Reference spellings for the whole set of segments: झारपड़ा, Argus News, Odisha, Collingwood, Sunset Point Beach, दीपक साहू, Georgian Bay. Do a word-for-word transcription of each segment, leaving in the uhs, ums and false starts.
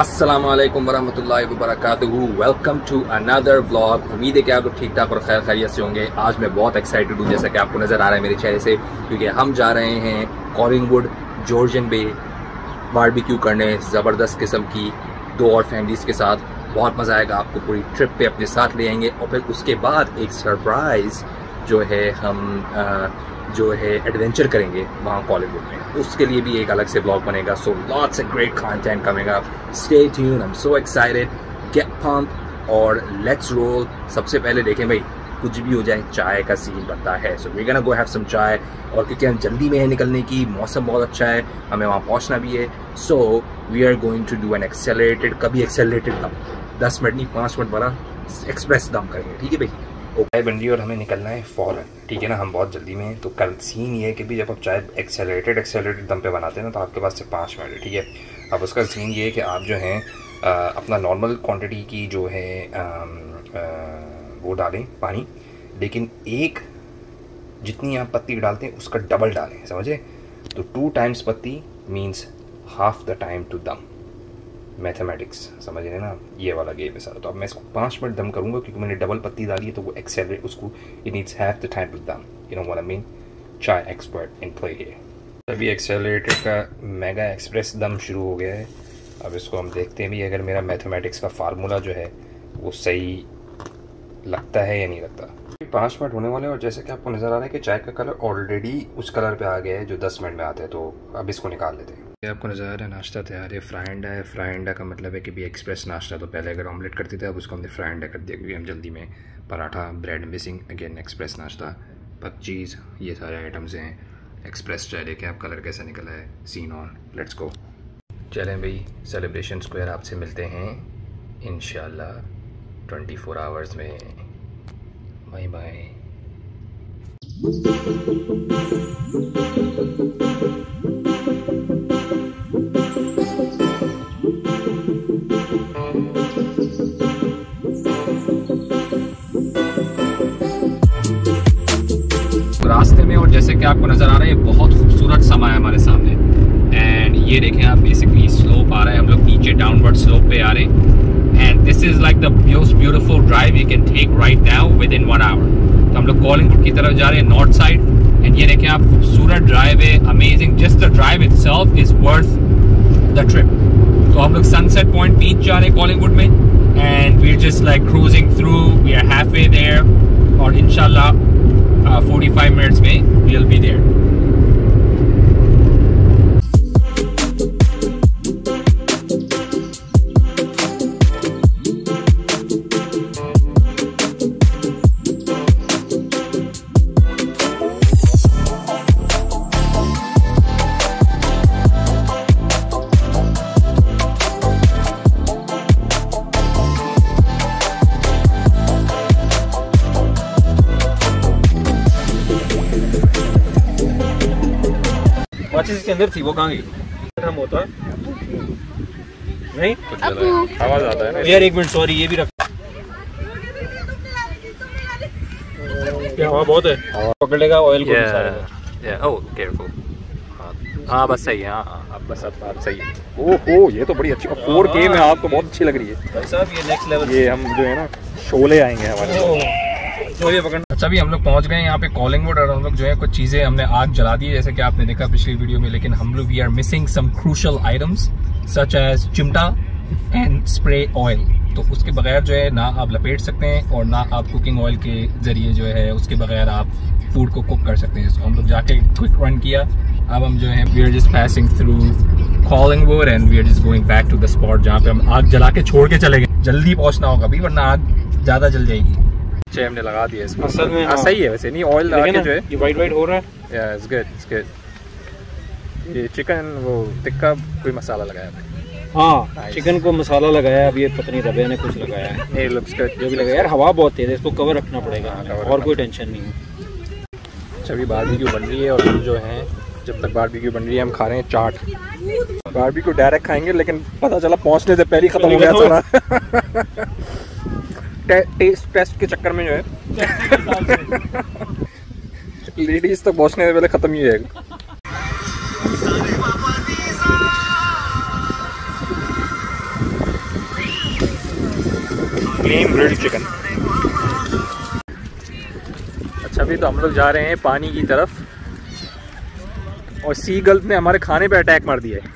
अस्सलामुअलैकुम वरहमतुल्लाहि वबरकातुहू। Welcome to another vlog. उम्मीद है कि आप लोग ठीक ठाक और खैर खैरियत से होंगे। आज मैं बहुत एक्साइटेड हूँ, जैसा कि आपको नज़र आ रहा है मेरे चेहरे से, क्योंकि हम जा रहे हैं कॉलिंगवुड जॉर्जियन बे बारबेक्यू करने, ज़बरदस्त किस्म की, दो और फैमिलीज़ के साथ। बहुत मज़ा आएगा, आपको पूरी ट्रिप पे अपने साथ ले आएंगे। और फिर उसके बाद एक सरप्राइज़ जो है हम आ, जो है एडवेंचर करेंगे वहाँ कॉलिंगवुड में, उसके लिए भी एक अलग से ब्लॉग बनेगा। So lots of great content coming up, stay tuned, I am so excited, get pumped और लेट्स रोल। सबसे पहले देखें भाई, कुछ भी हो जाए चाय का सीन बनता है। So we gonna go have some chai, और क्योंकि हम जल्दी में है निकलने की, मौसम बहुत अच्छा है, हमें वहाँ पहुँचना भी है। So we are going to do an accelerated, कभी एक्सेलरेटेड दम, दस मिनट नहीं पाँच मिनट बना एक्सप्रेस दम करेंगे, ठीक है भाई। चाय बन रही है और हमें निकलना है फ़ौरन, ठीक है ना। हम बहुत जल्दी में हैं, तो कल सीन ये है कि भी जब आप चाय एक्सेलरेटेड एक्सेलरेटेड दम पे बनाते हैं ना, तो आपके पास से पाँच मिनट है, ठीक है। अब उसका सीन ये है कि आप जो हैं अपना नॉर्मल क्वांटिटी की जो है आ, आ, वो डालें पानी, लेकिन एक जितनी आप पत्ती डालते हैं उसका डबल डालें, समझे। तो टू टाइम्स पत्ती means half the time to दम, मैथमेटिक्स समझ रहे हैं ना, ये वाला गेम है सारा। तो अब मैं इसको पाँच मिनट दम करूँगा, क्योंकि मैंने डबल पत्ती डाली है, तो वो एक्सेलरेट उसको, it needs have the time to दम, you know what I mean. Chai expert in play here. अभी एक्सेलरेटर का मेगा एक्सप्रेस दम शुरू हो गया है। अब इसको हम देखते हैं भी अगर मेरा मैथमेटिक्स का फार्मूला जो है वो सही लगता है या नहीं लगता। पाँच मिनट होने वाले हैं, और जैसे कि आपको नज़र आ रहा है कि चाय का कलर ऑलरेडी उस कलर पे आ गया है जो दस मिनट में आता है। तो अब इसको निकाल लेते हैं। आपको नज़र आ रहा है नाश्ता तैयार है, फ्राई अंडा है। फ्राई अंडा का मतलब है कि भी एक्सप्रेस नाश्ता। तो पहले अगर ऑमलेट करते थे, अब उसको हमने फ्राई अंडा कर दिया, क्योंकि हम जल्दी में paratha, bread missing, again express नाश्ता, पक चीज़, ये सारे आइटम्स हैं। एक्सप्रेस चाय लेके आप कलर कैसा निकला है, सीन ऑन, लेट्स गो। चलें भाई, सेलिब्रेशन स्क्वायर आपसे मिलते हैं इंशाल्लाह ट्वेंटी फोर आवर्स में। Bye bye. रास्ते में, और जैसे कि आपको नजर आ रहा है, बहुत खूबसूरत समा है हमारे सामने। एंड ये देखें आप, बेसिकली स्लोप आ रहा है, हम लोग नीचे डाउनवर्ड स्लोप पे आ रहे हैं। And this is like the most beautiful drive you can take right now within one hour. तो हम लोग कॉलिंगवुड की तरफ जा रहे हैं, नॉर्थ साइड। एंड ये देखें आप, खूबसूरत ड्राइव है, amazing. Just the drive itself is worth the trip. तो हम लोग सनसेट पॉइंट बीच जा रहे हैं कॉलिंगवुड में, and we are just like cruising through, we are half way there, और इंशाल्लाह पैंतालीस मिनट्स में वी विल बी देयर। इसके अंदर थी वो कहाँ गई? हम होता है नहीं, आवाज आता है ना यार। एक मिनट, सॉरी, ये भी रख। क्या हवा बहुत है, पकड़ लेगा ऑयल को सारे। Oh careful. हाँ बस सही है, हाँ अब बस अब बात सही है। ओहो, ये तो बड़ी अच्छी फोर के में आपको बहुत अच्छी लग रही है भाई साहब। ये नेक्स्ट लेवल, ये हम जो है ना शोले आएंगे हमारे। अच्छा भी, हम लोग पहुंच गए यहाँ पे कॉलिंगवुड, और हम लोग जो है कुछ चीजें हमने आग जला दी है, जैसे कि आपने देखा पिछली वीडियो में। लेकिन हम लोग we are missing some crucial items such as चिमटा एंड स्प्रे ऑयल। तो उसके बगैर जो है ना आप लपेट सकते हैं, और ना आप कुकिंग ऑयल के जरिए जो है उसके बगैर आप फूड को कुक कर सकते हैं। तो हम लोग जाके क्विक रन किया। अब हम जो है we are just passing through Collingwood and we are just going back to the spot जहाँ पे हम आग जला के छोड़ के चले गए। जल्दी पहुँचना होगा भी, वरना आग ज़्यादा जल जाएगी। चाय हमने लगा दिया इसमें असल में। हाँ, सही है वैसे। नहीं ऑयल लगा के जो है ये वाइट वाइट हो रहा है। या इट्स गुड, इट्स गुड। ये चिकन वो टिक्का कोई मसाला लगाया है। हाँ, चिकन को मसाला लगाया। अब ये पता नहीं रबिया ने कुछ लगाया है। नहीं लुक्स गुड, जो भी लगाया यार। हवा बहुत तेज है, इसको कवर रखना पड़ेगा। हाँ, और कोई टेंशन नहीं है। अच्छा अभी बारबेक्यू बन रही है, और हम जो है जब तक बारबेक्यू बन रही है हम खा रहे हैं चाट। बारबेक्यू डायरेक्ट खाएंगे, लेकिन पता चला पहुँचने से पहले खत्म हो गया सारा। टेस्ट टेस्ट के चक्कर में जो है लेडीज तो पहुंचने से पहले खत्म ही जाएगा। Clean grilled chicken. अच्छा भी तो हम लोग जा रहे हैं पानी की तरफ और सीगल ने हमारे खाने पे अटैक मार दिया है।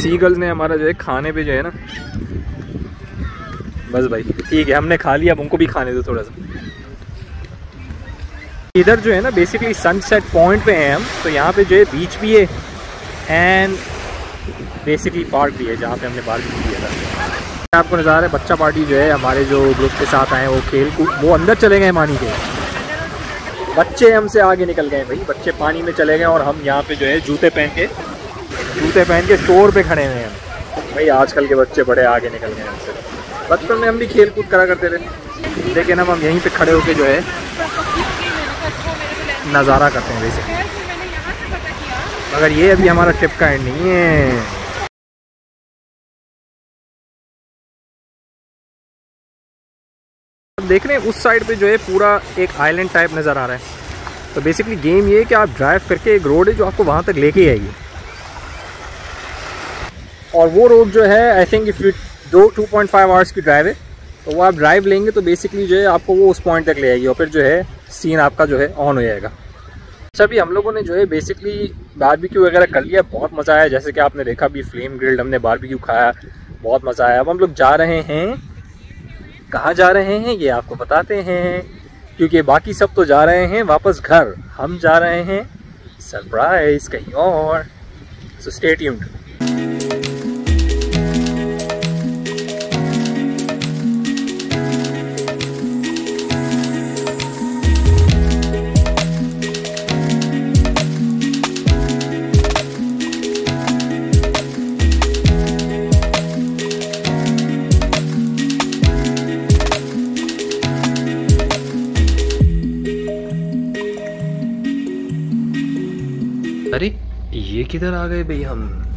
सीगल ने हमारा जो है खाने पे जो है ना, बस भाई ठीक है हमने खा लिया, अब उनको भी खाने दो थोड़ा सा। इधर जो है ना बेसिकली सनसेट पॉइंट पे हैं हम, तो यहाँ पे जो है बीच भी है एंड बेसिकली पार्क भी है जहाँ पे हमने पार्क किया था। आपको नज़ारा है, बच्चा पार्टी जो है हमारे जो ग्रुप के साथ आए वो खेल कूद, वो अंदर चले गए पानी के, बच्चे हमसे आगे निकल गए भाई, बच्चे पानी में चले गए और हम यहाँ पे जो है जूते पहन के जूते पहन के शोर पे खड़े हुए हैं भाई। आजकल के बच्चे बड़े आगे निकल गए हमसे, बचपन में हम भी खेल कूद करा करते थे लेकिन हम हम यहीं पर खड़े होकर जो है नज़ारा करते हैं वैसे। मगर ये अभी हमारा ट्रिप का एंड नहीं है। देख रहे हैं उस साइड पे जो है पूरा एक आइलैंड टाइप नज़र आ रहा है। तो बेसिकली गेम ये है कि आप ड्राइव करके, एक रोड है जो आपको वहाँ तक लेके आएगी और वो रोड जो है I think if you do two point five hours की ड्राइव है तो वो आप ड्राइव लेंगे तो बेसिकली जो है आपको वो उस पॉइंट तक ले आएगी और फिर जो है सीन आपका जो है ऑन हो जाएगा। अच्छा भी हम लोगों ने जो है बेसिकली बारबेक्यू वगैरह कर लिया, बहुत मज़ा आया। जैसे कि आपने देखा भी फ्लेम ग्रिल्ड हमने बारबेक्यू खाया, बहुत मज़ा आया। अब हम लोग जा रहे हैं, कहाँ जा रहे हैं ये आपको बताते हैं क्योंकि बाकी सब तो जा रहे हैं वापस घर, हम जा रहे हैं सरप्राइज कहीं और। So stay tuned. अरे ये किधर आ गए भाई हम।